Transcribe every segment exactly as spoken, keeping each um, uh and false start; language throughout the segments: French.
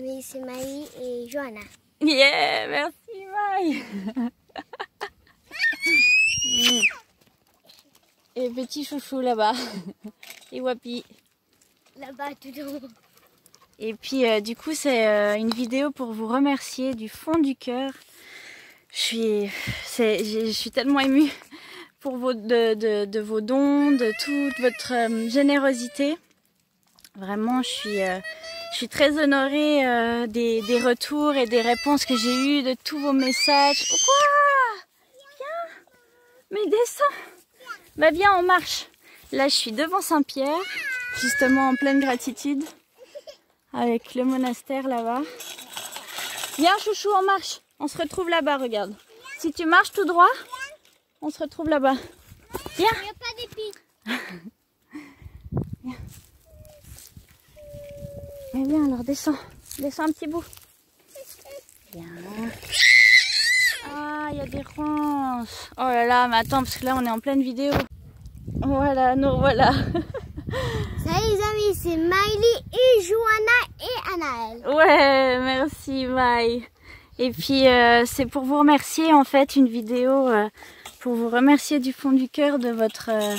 Oui, c'est Maïe et Johanna. Yeah, merci Maïe. Et le petit chouchou là-bas. Et Wapi. Là-bas, tout le monde. Et puis euh, du coup, c'est euh, une vidéo pour vous remercier du fond du cœur. Je suis, je suis tellement émue pour vos, de, de, de vos dons, de toute votre euh, générosité. Vraiment, je suis, euh, je suis très honorée euh, des, des retours et des réponses que j'ai eues, de tous vos messages. Oh, quoi? Viens! Mais descends! Bah viens, on marche. Là, je suis devant Saint-Pierre, justement en pleine gratitude, avec le monastère là-bas. Viens, chouchou, on marche. On se retrouve là-bas, regarde. Si tu marches tout droit, on se retrouve là-bas. Viens. Il n'y a pas d'épines. Viens. Mais viens, alors descends. Descends un petit bout. Viens. Ah, il y a des ronces. Oh là là, mais attends, parce que là, on est en pleine vidéo. Voilà, nous voilà. Salut les amis, c'est Miley et Johanna et Anaël. Ouais, merci Maïe. Et puis euh, c'est pour vous remercier en fait, une vidéo euh, pour vous remercier du fond du cœur de votre, euh,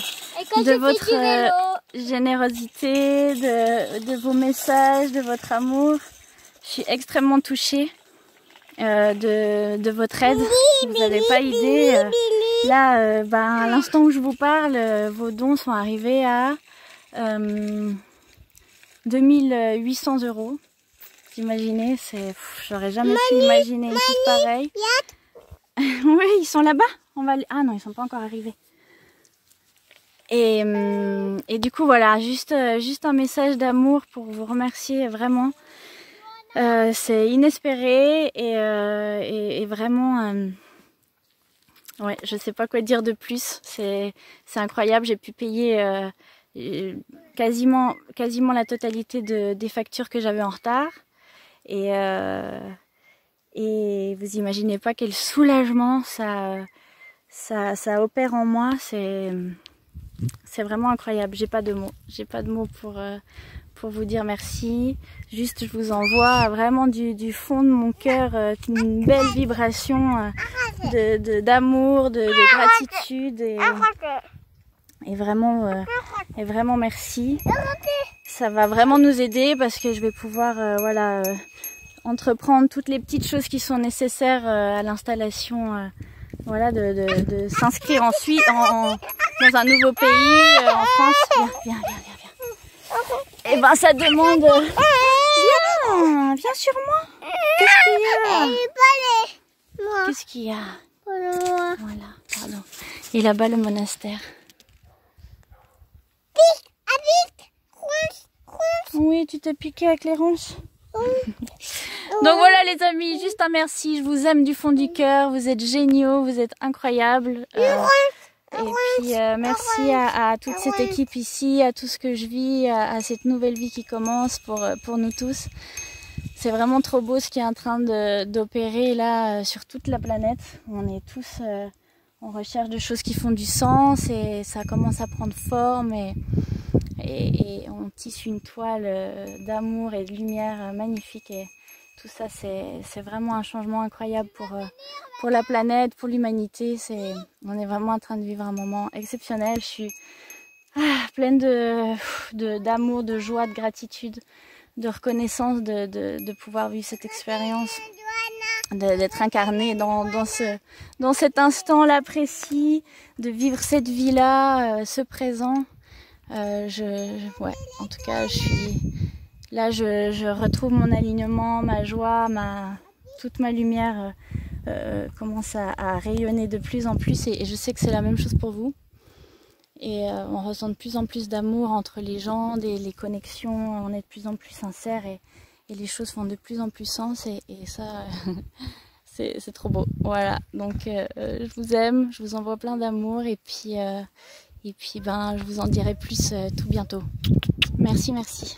de votre euh, générosité, de, de vos messages, de votre amour. Je suis extrêmement touchée euh, de, de votre aide. Vous n'avez pas idée. Euh, là, euh, ben, à l'instant où je vous parle, euh, vos dons sont arrivés à euh, deux mille huit cents euros. Imaginez, c'est, j'aurais jamais pu imaginer une chose pareille. Oui, ils sont là-bas. On va, ah non, ils sont pas encore arrivés. Et, et du coup, voilà, juste, juste un message d'amour pour vous remercier vraiment. Euh, c'est inespéré et, euh, et, et vraiment, euh, ouais, je sais pas quoi dire de plus. C'est, c'est incroyable. J'ai pu payer. Euh, quasiment quasiment la totalité de, des factures que j'avais en retard et euh, et vous imaginez pas quel soulagement ça ça, ça opère en moi. C'est c'est vraiment incroyable. J'ai pas de mots j'ai pas de mots pour euh, pour vous dire merci. Juste, je vous envoie vraiment du, du fond de mon cœur euh, une belle vibration euh, de d'amour, de, de, de gratitude et Et vraiment, euh, et vraiment merci. Ça va vraiment nous aider parce que je vais pouvoir euh, voilà, euh, entreprendre toutes les petites choses qui sont nécessaires euh, à l'installation, euh, voilà, de, de, de s'inscrire ensuite en, en, dans un nouveau pays, euh, en France. Viens, viens, viens, viens, viens. Et ben ça demande... Viens, viens sur moi. Qu'est-ce qu'il y a? Qu'est-ce qu'il y a? Voilà, pardon. Et là-bas, le monastère. Oui, tu t'es piqué avec les ronces. Donc voilà les amis, juste un merci. Je vous aime du fond du cœur. Vous êtes géniaux, vous êtes incroyables. Euh, et puis euh, merci à, à toute cette équipe ici, à tout ce que je vis, à, à cette nouvelle vie qui commence pour, pour nous tous. C'est vraiment trop beau ce qui est en train d'opérer là euh, sur toute la planète. On est tous euh, en recherche de choses qui font du sens et ça commence à prendre forme et... Et, et on tisse une toile d'amour et de lumière magnifique et tout ça, c'est vraiment un changement incroyable pour, pour la planète, pour l'humanité. On est vraiment en train de vivre un moment exceptionnel. Je suis ah, pleine de, de, d'amour, de joie, de gratitude, de reconnaissance de, de, de pouvoir vivre cette expérience, d'être incarnée dans, dans, ce, dans cet instant-là précis, de vivre cette vie-là, ce présent. Euh, je, je, ouais, en tout cas, je suis là, je, je retrouve mon alignement, ma joie, ma toute ma lumière euh, commence à, à rayonner de plus en plus, et, et je sais que c'est la même chose pour vous. Et euh, on ressent de plus en plus d'amour entre les gens, des, les connexions, on est de plus en plus sincères et, et les choses font de plus en plus sens, et, et ça, c'est trop beau. Voilà, donc euh, je vous aime, je vous envoie plein d'amour, et puis. Euh, Et puis, ben, je vous en dirai plus euh, tout bientôt. Merci, merci.